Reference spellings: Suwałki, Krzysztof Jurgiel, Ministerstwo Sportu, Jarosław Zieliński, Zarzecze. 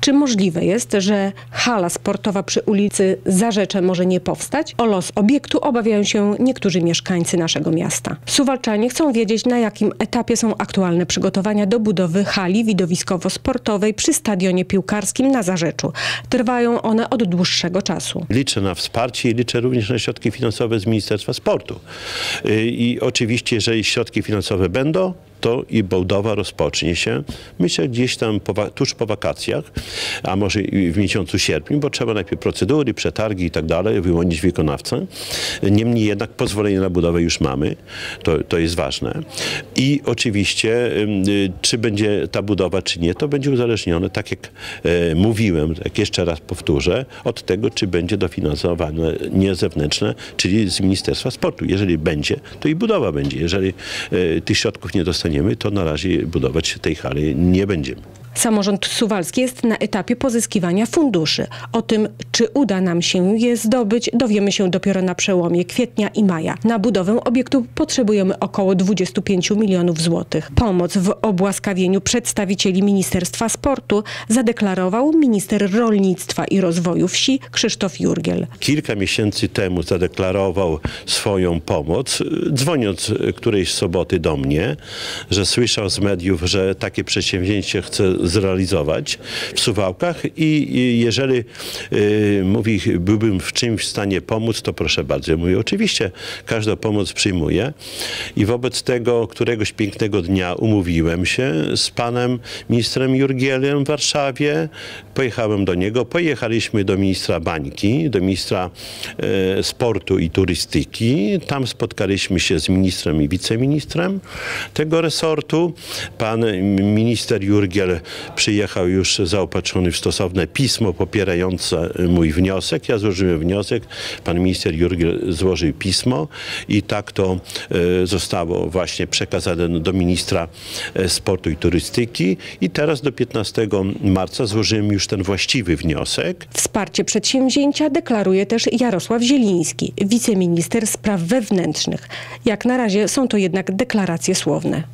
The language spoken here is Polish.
Czy możliwe jest, że hala sportowa przy ulicy Zarzecze może nie powstać? O los obiektu obawiają się niektórzy mieszkańcy naszego miasta. Suwalczanie chcą wiedzieć, na jakim etapie są aktualne przygotowania do budowy hali widowiskowo-sportowej przy stadionie piłkarskim na Zarzeczu. Trwają one od dłuższego czasu. Liczę na wsparcie i liczę również na środki finansowe z Ministerstwa Sportu. I oczywiście, jeżeli środki finansowe będą, to i budowa rozpocznie się, myślę, gdzieś tam tuż po wakacjach, a może i w miesiącu sierpniu, bo trzeba najpierw procedury, przetargi i tak dalej, wyłonić wykonawcę. Niemniej jednak pozwolenie na budowę już mamy, to jest ważne. I oczywiście, czy będzie ta budowa, czy nie, to będzie uzależnione, tak jak mówiłem, jak jeszcze raz powtórzę, od tego, czy będzie dofinansowane nie zewnętrzne, czyli z Ministerstwa Sportu. Jeżeli będzie, to i budowa będzie. Jeżeli tych środków nie dostaniemy, to na razie budować tej hali nie będziemy. Samorząd suwalski jest na etapie pozyskiwania funduszy. O tym, czy uda nam się je zdobyć, dowiemy się dopiero na przełomie kwietnia i maja. Na budowę obiektu potrzebujemy około 25 milionów złotych. Pomoc w obłaskawieniu przedstawicieli Ministerstwa Sportu zadeklarował minister rolnictwa i rozwoju wsi Krzysztof Jurgiel. Kilka miesięcy temu zadeklarował swoją pomoc, dzwoniąc którejś soboty do mnie, że słyszał z mediów, że takie przedsięwzięcie chce zrealizować w Suwałkach i jeżeli mówi, byłbym w czymś w stanie pomóc, to proszę bardzo. Ja mówię, oczywiście, każdą pomoc przyjmuję i wobec tego któregoś pięknego dnia umówiłem się z panem ministrem Jurgielem w Warszawie, pojechałem do niego, pojechaliśmy do ministra bańki, do ministra sportu i turystyki, tam spotkaliśmy się z ministrem i wiceministrem tego resortu. Pan minister Jurgiel przyjechał już zaopatrzony w stosowne pismo popierające mój wniosek. Ja złożyłem wniosek, pan minister Jurgiel złożył pismo i tak to zostało właśnie przekazane do ministra sportu i turystyki i teraz do 15 marca złożyłem już ten właściwy wniosek. Wsparcie przedsięwzięcia deklaruje też Jarosław Zieliński, wiceminister spraw wewnętrznych. Jak na razie są to jednak deklaracje słowne.